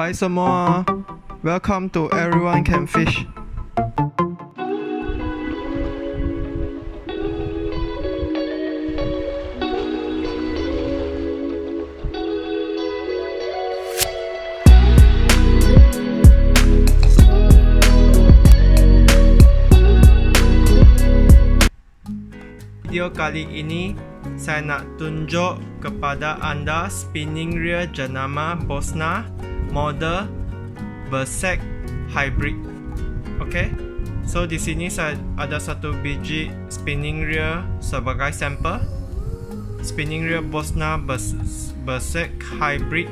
Hai semua, welcome to Everyone Can Fish. Video kali ini saya nak tunjuk kepada anda spinning reel jenama Bosna model Berserk Hybrid. Okay, so di sini saya ada satu biji spinning reel sebagai sampel. Spinning reel Bosna Berserk Hybrid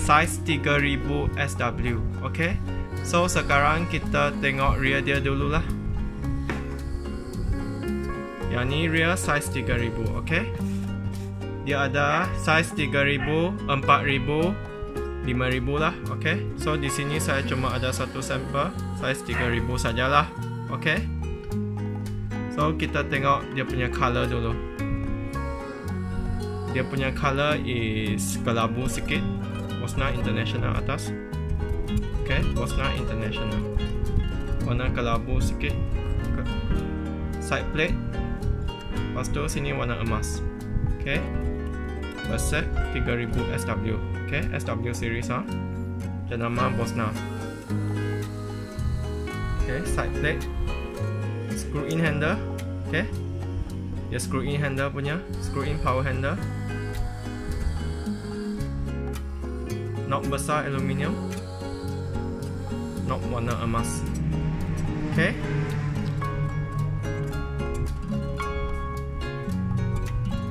size 3000 SW. Okay, so sekarang kita tengok reel dia dululah. Yang ni reel size 3000, okay? Dia ada size 3000, 4000, 5000 lah, okay? So di sini saya cuma ada satu sampel size 3000 sajalah, okay? So kita tengok dia punya colour dulu. Dia punya colour is kelabu sikit. Bosna International atas, okay? Bosna International. Warna kelabu sikit. Side plate. Lepas tu sini warna emas. Okay, Berserk 3000 SW. Okay, SW series ah. Jenama Bosna. Okay, side plate. Screw in handle. Okay, dia screw in handle punya. Screw in power handle. Knob besar aluminium. Knob warna emas. Okay.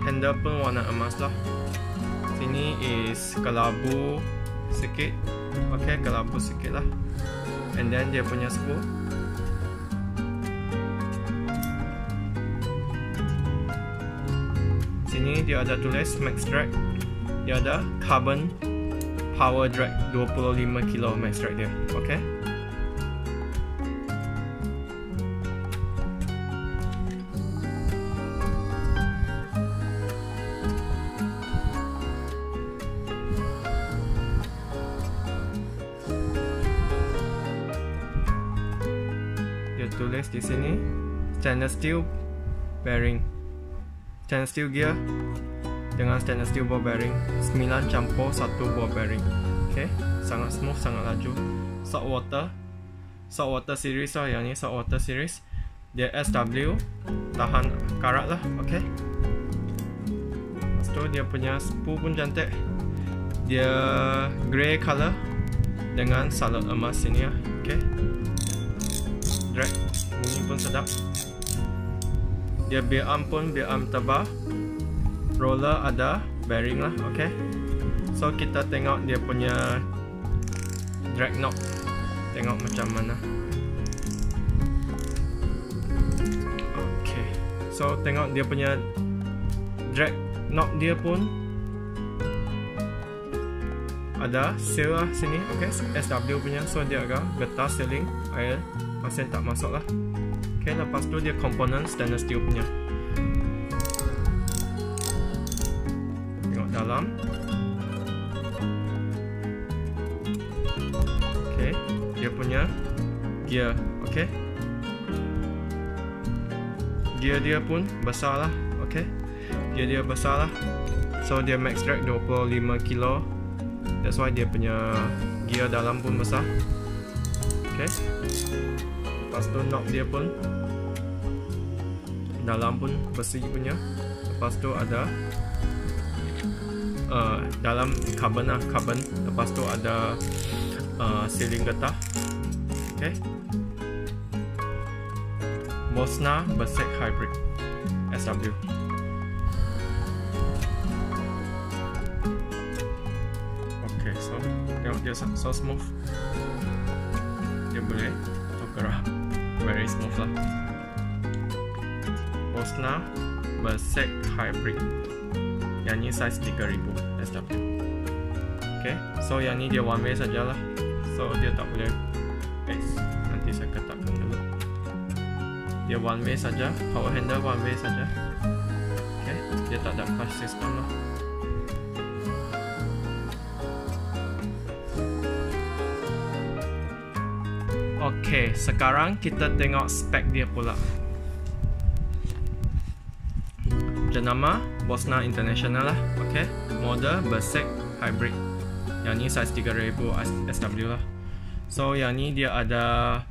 Handle pun warna emas lah. Sini is kelabu sikit. Okay, kelabu sikit lah. And then dia punya spool. Sini dia ada tulis max drag. Dia ada carbon power drag 25 kilo max drag dia. Okay. Tulis di sini stainless steel bearing, stainless steel gear dengan stainless steel ball bearing 9 campur 1 ball bearing. Okay, sangat smooth, sangat laju. Saltwater series lah, yang ni saltwater series. Dia SW, tahan karat lah. Okay, lepas tu dia punya spool pun cantik. Dia grey colour dengan salut emas sini lah. Okay, drag bunyi pun sedap. Dia bearm pun bearm tebal. Roller ada, bearing lah, okay? So kita tengok dia punya drag knob. Tengok macam mana. Okay, so tengok dia punya drag knob dia pun ada seal lah sini, okay? SW punya, so dia agak getah sealing, air masih tak masuk lah. Okay, lepas tu dia komponen stainless steel punya. Tengok dalam. Okay, dia punya gear. Okay, gear dia pun besar lah. Okay, gear dia besar lah. So dia max drag 25 kilo. That's why dia punya gear dalam pun besar. Okay, lepas tu knob dia pun dalam pun besi punya. Lepas tu ada dalam carbon lah, carbon. Lepas tu ada sealing getah. Okay, Bosna Berserk Hybrid SW. Okay, so tengok dia so smooth. Dia boleh tukar, very smooth lah. Bosna Berserk Hybrid. Yang ni size 3000 SW. Okay, so yang ni dia one way sajalah. So dia tak boleh paste. Nanti saya ketatkan dulu. Dia one way saja, power handle one way saja. Okay, dia tak ada clutch system lah. Oke, sekarang kita tengok spek dia pula. Jenama Bosna International lah. Oke, model Berserk Hybrid. Yang ni size 3000 SW lah. So yang ni dia ada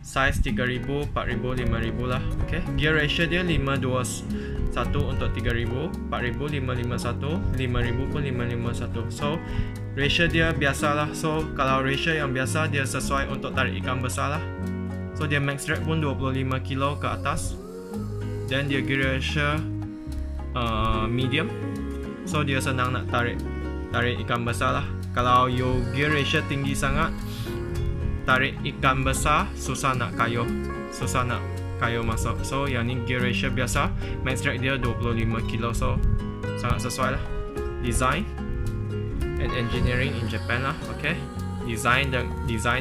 size 3000, 4000, 5000 lah. Oke, gear ratio dia 5:2:1 untuk 3000, 4000 551, 5000 pun 551. So ratio dia biasalah. So kalau ratio yang biasa dia sesuai untuk tarik ikan besar lah. So dia max drag pun 25 kilo ke atas. Dan dia gear ratio medium, so dia senang nak tarik ikan besar lah. Kalau you gear ratio tinggi sangat, tarik ikan besar susah nak kayuh, susah nak kayuh masuk. So yang ni gear ratio biasa, max drag dia 25 kilo, so sangat sesuai lah. Design and engineering in Japan lah. Okay, design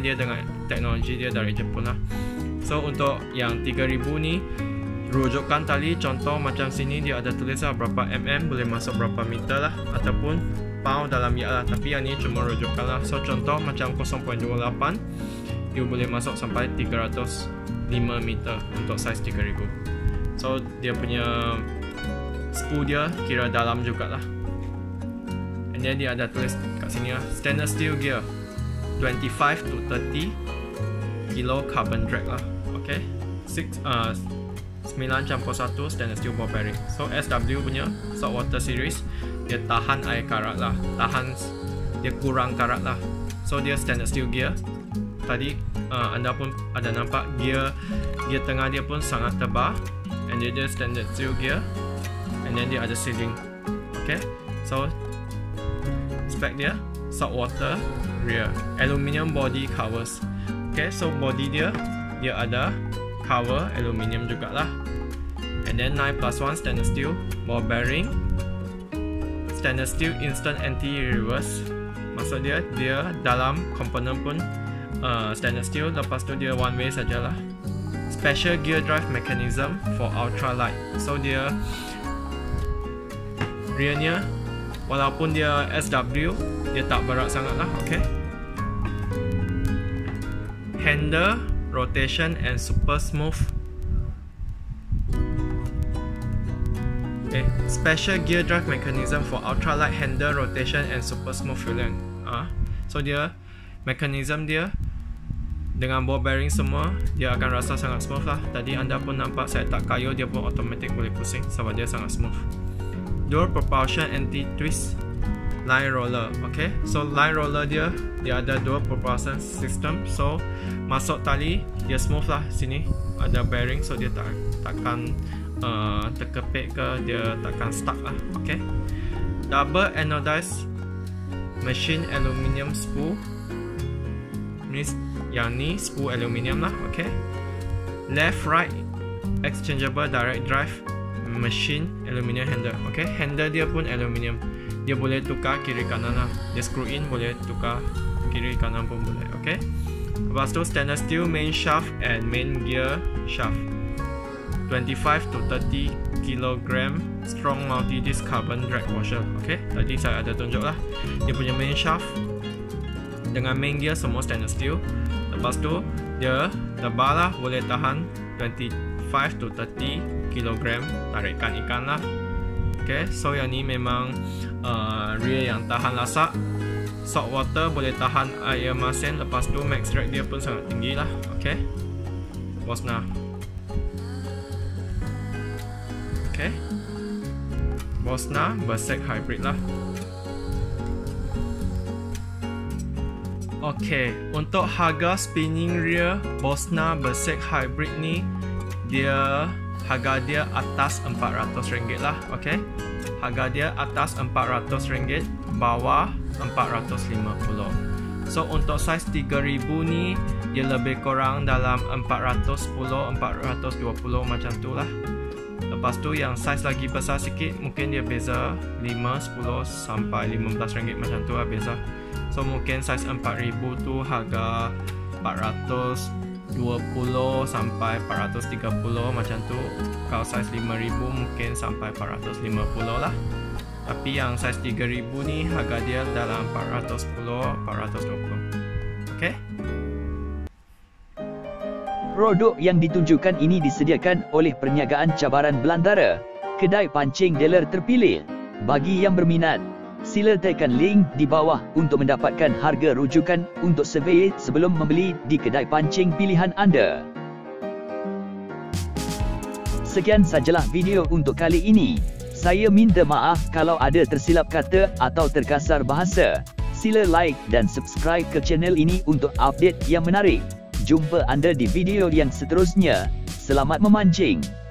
dia dengan teknologi dia dari Jepun lah. So untuk yang 3000 ni, rujukan tali contoh macam sini dia ada tulis lah, berapa mm boleh masuk berapa meter lah, ataupun pound dalam yak lah. Tapi yang ni cuma rujukan lah. So contoh macam 0.28 dia boleh masuk sampai 305 meter untuk saiz 3000. So dia punya spool dia kira dalam jugalah. And then dia ada tulis kat sini lah, stainless steel gear 25 to 30 kilo carbon drag lah. Okay, 9 campur 1 stainless steel ball bearing. So SW punya saltwater series, dia tahan air karat lah, dia kurang karat lah. So dia stainless steel gear. Tadi anda pun ada nampak gear tengah dia pun sangat tebal. And then dia stainless steel gear. And then dia ada sealing. Okay, so spec dia saltwater rear, aluminium body covers. Okay, so body dia ada cover aluminium jugalah. And then 9+1 stainless steel ball bearing, stainless steel instant anti-reverse. Maksud dia dalam komponen pun stainless steel. Lepas tu dia one way sajalah. Special gear drive mechanism for ultralight. So dia rearnya walaupun dia SW, dia tak berat sangat lah. Okay, handle rotation and super smooth. Okay, special gear drive mechanism for ultralight, handle rotation and super smooth fueling. So dia mechanism dia dengan ball bearing semua, dia akan rasa sangat smooth lah. Tadi anda pun nampak saya tak kayuh, dia pun automatic boleh pusing sebab dia sangat smooth. Dual propulsion anti twist line roller. Okay, so line roller dia ada dual propulsion system. So masuk tali dia smooth lah. Sini ada bearing, so dia takkan terkepit ke, dia takkan stuck lah. Okay, double anodized machine aluminium spool. Yang ni spool aluminium lah. Okay, left right exchangeable direct drive machine aluminium handle. Okay, handle dia pun aluminium. Dia boleh tukar kiri kanan lah. Dia screw in boleh tukar kiri kanan pun boleh. Okay, lepas tu stainless steel main shaft and main gear shaft, 25 to 30 kilogram strong multi-disc carbon drag washer. Okay, tadi saya ada tunjuk lah. Dia punya main shaft dengan main gear semua stainless steel. Lepas tu dia tebal lah, boleh tahan 25 to 30 kilogram tarikan ikan lah. Okay, so yang ni memang rear yang tahan lasak. Saltwater boleh tahan air masin. Lepas tu max drag dia pun sangat tinggi lah. Okay, Bosna. Okay, Bosna Berserk Hybrid lah. Okay, untuk harga spinning rear Bosna Berserk Hybrid ni, harga dia atas RM400 lah. Okay, harga dia atas RM400, bawah $450. So untuk saiz 3000 ni, dia lebih kurang dalam 410, 420 macam tu lah. Lepas tu yang saiz lagi besar sikit, mungkin dia beza 5, 10 sampai RM15 macam tu lah beza. So mungkin saiz 4000 tu harga 420 sampai 430 macam tu. Kalau saiz 5000 mungkin sampai 450 lah. Tapi yang saiz 3000 ni harga dia dalam 410, 420. Okay? Produk yang ditunjukkan ini disediakan oleh Perniagaan Cabaran Belantara, kedai pancing dealer terpilih. Bagi yang berminat, sila tekan link di bawah untuk mendapatkan harga rujukan untuk survei sebelum membeli di kedai pancing pilihan anda. Sekian sajalah video untuk kali ini. Saya minta maaf kalau ada tersilap kata atau terkasar bahasa. Sila like dan subscribe ke channel ini untuk update yang menarik. Jumpa anda di video yang seterusnya. Selamat memancing!